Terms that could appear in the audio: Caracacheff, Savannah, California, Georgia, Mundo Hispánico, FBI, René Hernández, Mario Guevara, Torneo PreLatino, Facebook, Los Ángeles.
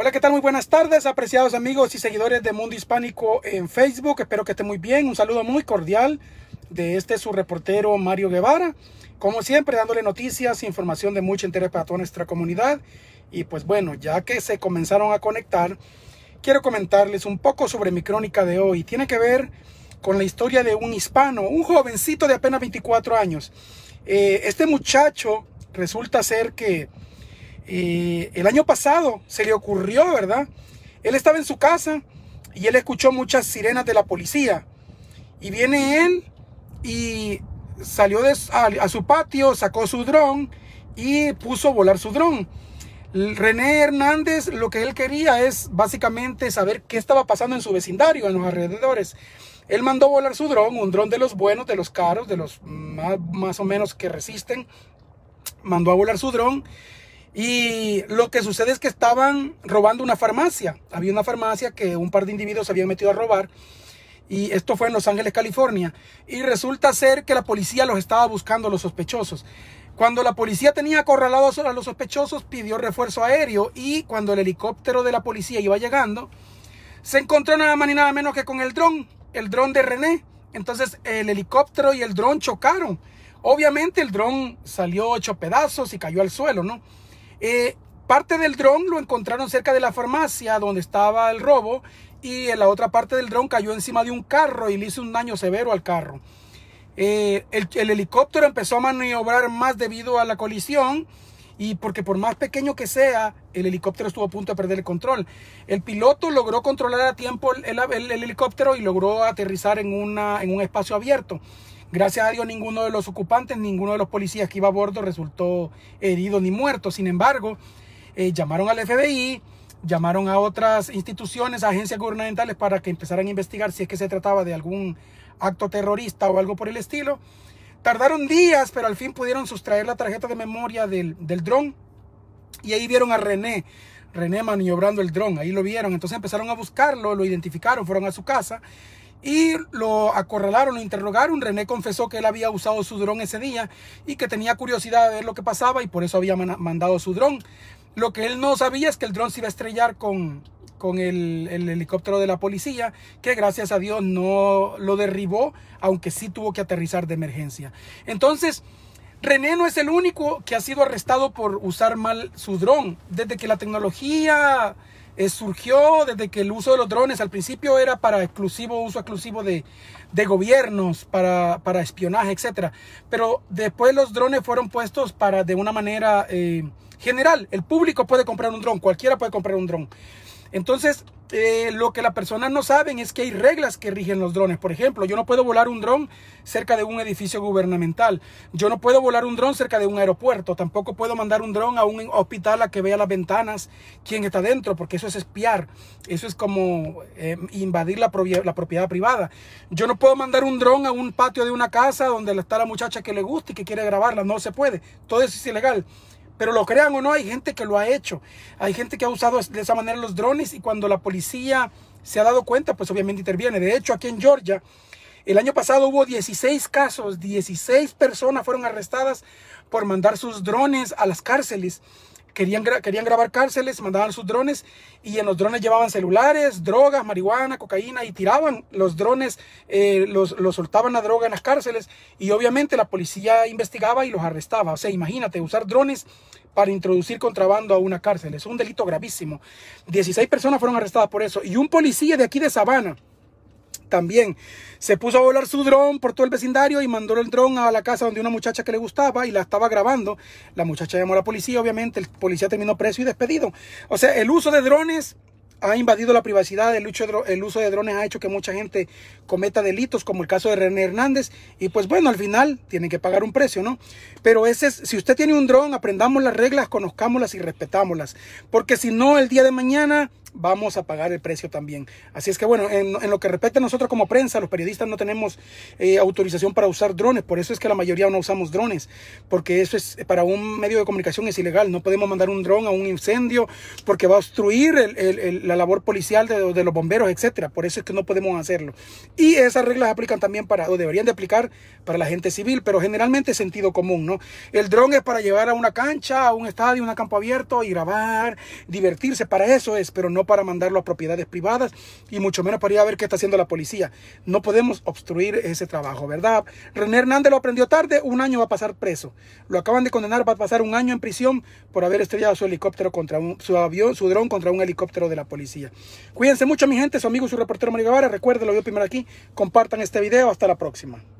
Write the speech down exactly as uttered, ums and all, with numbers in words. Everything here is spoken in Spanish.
Hola, ¿qué tal? Muy buenas tardes, apreciados amigos y seguidores de Mundo Hispánico en Facebook. Espero que esté muy bien. Un saludo muy cordial de este su reportero Mario Guevara. Como siempre, dándole noticias, información de mucho interés para toda nuestra comunidad. Y pues bueno, ya que se comenzaron a conectar, quiero comentarles un poco sobre mi crónica de hoy. Tiene que ver con la historia de un hispano, un jovencito de apenas veinticuatro años. Eh, este muchacho resulta ser que eh, el año pasado se le ocurrió, ¿verdad? Él estaba en su casa y él escuchó muchas sirenas de la policía. Y viene él y salió de, a, a su patio, sacó su dron y puso a volar su dron. René Hernández, lo que él quería es básicamente saber qué estaba pasando en su vecindario, en los alrededores. Él mandó volar su dron, un dron de los buenos, de los caros, de los más, más o menos que resisten. Mandó a volar su dron y lo que sucede es que estaban robando una farmacia. Había una farmacia que un par de individuos se habían metido a robar. Y esto fue en Los Ángeles, California. Y resulta ser que la policía los estaba buscando a los sospechosos. Cuando la policía tenía acorralados a los sospechosos, pidió refuerzo aéreo. Y cuando el helicóptero de la policía iba llegando, se encontró nada más ni nada menos que con el dron. El dron de René. Entonces el helicóptero y el dron chocaron. Obviamente el dron salió hecho pedazos y cayó al suelo, ¿no? Eh, parte del dron lo encontraron cerca de la farmacia donde estaba el robo. Y en la otra parte del dron cayó encima de un carro y le hizo un daño severo al carro. Eh, el, el helicóptero empezó a maniobrar más debido a la colisión. Y porque por más pequeño que sea, el helicóptero estuvo a punto de perder el control. El piloto logró controlar a tiempo el, el, el helicóptero y logró aterrizar en, una, en un espacio abierto. Gracias a Dios, ninguno de los ocupantes, ninguno de los policías que iba a bordo resultó herido ni muerto. Sin embargo, eh, llamaron al F B I. Llamaron a otras instituciones, agencias gubernamentales para que empezaran a investigar si es que se trataba de algún acto terrorista o algo por el estilo. Tardaron días, pero al fin pudieron sustraer la tarjeta de memoria del, del dron. Y ahí vieron a René, René maniobrando el dron, ahí lo vieron. Entonces empezaron a buscarlo, lo identificaron, fueron a su casa y lo acorralaron, lo interrogaron. René confesó que él había usado su dron ese día y que tenía curiosidad de ver lo que pasaba y por eso había mandado su dron. Lo que él no sabía es que el dron se iba a estrellar con, con el, el helicóptero de la policía, que gracias a Dios no lo derribó, aunque sí tuvo que aterrizar de emergencia. Entonces, René no es el único que ha sido arrestado por usar mal su dron. Desde que la tecnología eh, surgió, desde que el uso de los drones al principio era para exclusivo, uso exclusivo de, de gobiernos, para, para espionaje, etcétera. Pero después los drones fueron puestos para de una manera... Eh, general, el público puede comprar un dron, cualquiera puede comprar un dron. Entonces, eh, lo que las personas no saben es que hay reglas que rigen los drones. Por ejemplo, yo no puedo volar un dron cerca de un edificio gubernamental. Yo no puedo volar un dron cerca de un aeropuerto. Tampoco puedo mandar un dron a un hospital a que vea las ventanas quién está dentro, porque eso es espiar. Eso es como eh, invadir la, la propiedad privada. Yo no puedo mandar un dron a un patio de una casa donde está la muchacha que le gusta y que quiere grabarla. No se puede. Todo eso es ilegal. Pero lo crean o no, hay gente que lo ha hecho. Hay gente que ha usado de esa manera los drones y cuando la policía se ha dado cuenta, pues obviamente interviene. De hecho, aquí en Georgia, el año pasado hubo dieciséis casos. dieciséis personas fueron arrestadas por mandar sus drones a las cárceles. Querían, querían grabar cárceles, mandaban sus drones y en los drones llevaban celulares, drogas, marihuana, cocaína y tiraban los drones, eh, los, los soltaban la droga en las cárceles y obviamente la policía investigaba y los arrestaba. O sea, imagínate, usar drones para introducir contrabando a una cárcel. Es un delito gravísimo. dieciséis personas fueron arrestadas por eso y un policía de aquí de Savannah también se puso a volar su dron por todo el vecindario y mandó el dron a la casa donde una muchacha que le gustaba y la estaba grabando. La muchacha llamó a la policía, obviamente el policía terminó preso y despedido. O sea, el uso de drones ha invadido la privacidad, el uso de, el uso de drones ha hecho que mucha gente cometa delitos, como el caso de René Hernández, y pues bueno, al final tienen que pagar un precio, ¿no? Pero ese es, si usted tiene un dron, aprendamos las reglas, conozcámoslas y respetámoslas, porque si no, el día de mañana vamos a pagar el precio también. Así es que bueno, en, en lo que respecta a nosotros como prensa, los periodistas no tenemos eh, autorización para usar drones. Por eso es que la mayoría no usamos drones, porque eso es, para un medio de comunicación es ilegal. No podemos mandar un dron a un incendio porque va a obstruir el, el, el, la labor policial de, de los bomberos, etcétera. Por eso es que no podemos hacerlo. Y esas reglas aplican también para, o deberían de aplicar para la gente civil, pero generalmente es sentido común, ¿no? El dron es para llevar a una cancha, a un estadio, un campo abierto y grabar, divertirse. Para eso es, pero no para mandarlo a propiedades privadas y mucho menos para ir a ver qué está haciendo la policía. No podemos obstruir ese trabajo, ¿verdad? René Hernández lo aprendió tarde, un año va a pasar preso. Lo acaban de condenar, va a pasar un año en prisión por haber estrellado su helicóptero contra un, su avión, su dron contra un helicóptero de la policía. Cuídense mucho, mi gente, su amigo, su reportero Mario Guevara. Recuerden, lo vio primero aquí, compartan este video, hasta la próxima.